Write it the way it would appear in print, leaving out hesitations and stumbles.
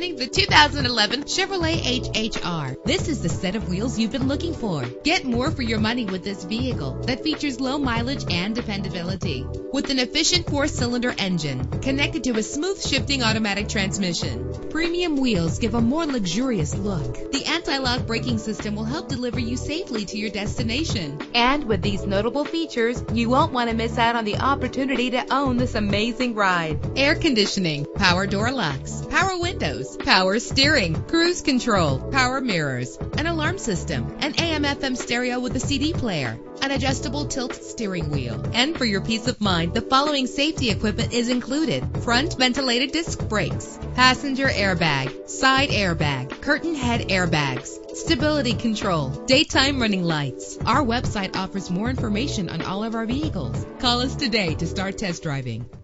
presenting the 2011 Chevrolet HHR. This is the set of wheels you've been looking for. Get more for your money with this vehicle that features low mileage and dependability. With an efficient 4-cylinder engine connected to a smooth shifting automatic transmission, premium wheels give a more luxurious look. The anti-lock braking system will help deliver you safely to your destination. And with these notable features, you won't want to miss out on the opportunity to own this amazing ride. Air conditioning, power door locks, power windows, power steering, cruise control, power mirrors, an alarm system, an AM/FM stereo with a CD player, an adjustable tilt steering wheel. And for your peace of mind, the following safety equipment is included: front ventilated disc brakes, passenger airbag, side airbag, curtain head airbags, stability control, daytime running lights. Our website offers more information on all of our vehicles. Call us today to start test driving.